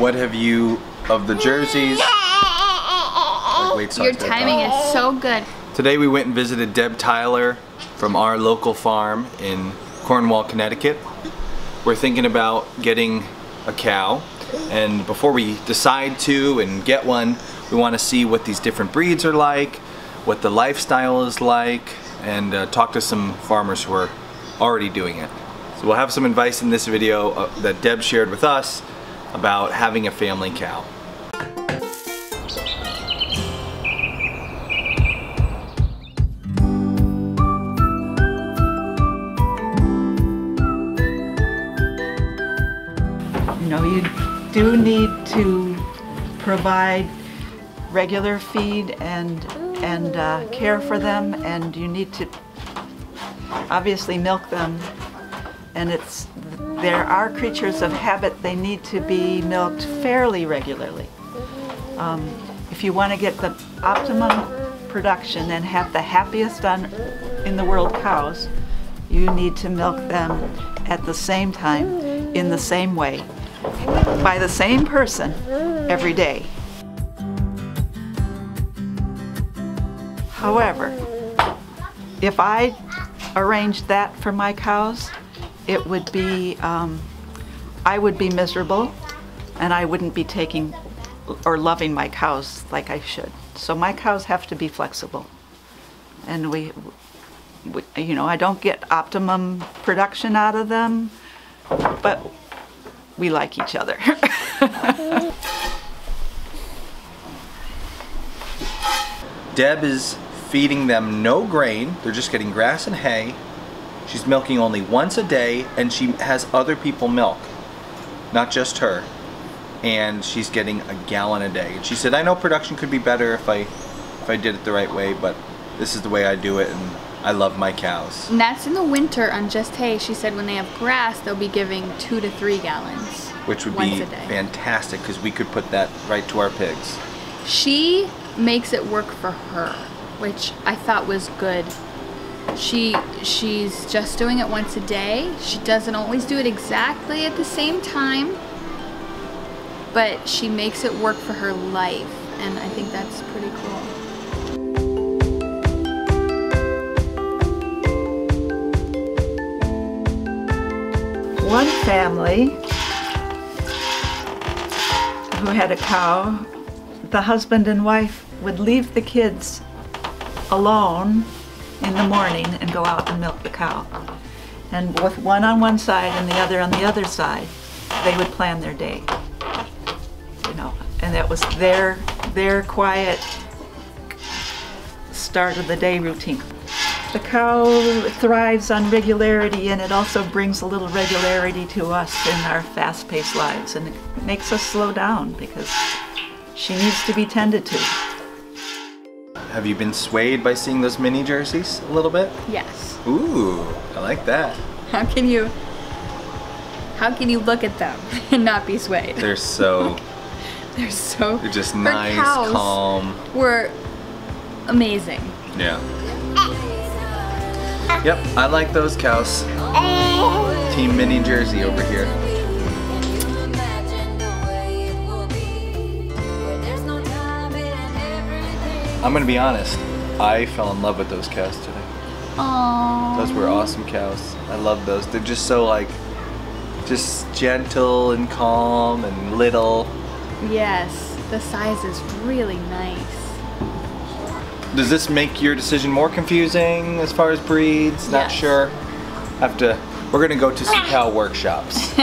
What have you of the Jerseys? Your timing is so good. Today we went and visited Deb Tyler from our local farm in Cornwall, Connecticut. We're thinking about getting a cow, and before we decide to and get one, we want to see what these different breeds are like, what the lifestyle is like, and talk to some farmers who are already doing it. So we'll have some advice in this video that Deb shared with us about having a family cow. You know, you do need to provide regular feed and care for them, and you need to obviously milk them, and there are creatures of habit. They need to be milked fairly regularly. If you want to get the optimum production and have the happiest in the world cows, you need to milk them at the same time, in the same way, by the same person every day. However, if I arranged that for my cows, it would be, I would be miserable, and I wouldn't be taking or loving my cows like I should. So my cows have to be flexible. And we you know, I don't get optimum production out of them, but we like each other. Deb is feeding them no grain. They're just getting grass and hay. She's milking only once a day, and she has other people milk, not just her. And she's getting a gallon a day. And she said, I know production could be better if I did it the right way, but this is the way I do it, and I love my cows. And that's in the winter on just hay. She said when they have grass, they'll be giving 2 to 3 gallons. Which would be fantastic, because we could put that right to our pigs. She makes it work for her, which I thought was good. She's just doing it once a day. She doesn't always do it exactly at the same time, but she makes it work for her life, and I think that's pretty cool. One family who had a cow, the husband and wife would leave the kids alone in the morning and go out and milk the cow. And with one on one side and the other on the other side, they would plan their day. You know, and that was their quiet start of the day routine. The cow thrives on regularity, and it also brings a little regularity to us in our fast-paced lives, and it makes us slow down because she needs to be tended to. Have you been swayed by seeing those mini jerseys a little bit? Yes. Ooh, I like that. How can you look at them and not be swayed? They're so... They're just nice, calm. Were amazing. Yeah. Yep, I like those cows. Team Mini Jersey over here. I'm gonna be honest, I fell in love with those cows today. Aww. Those were awesome cows. I love those. They're just so like, just gentle and calm and little. Yes, the size is really nice. Does this make your decision more confusing as far as breeds? Yes. Not sure. We're gonna go to some cow workshops.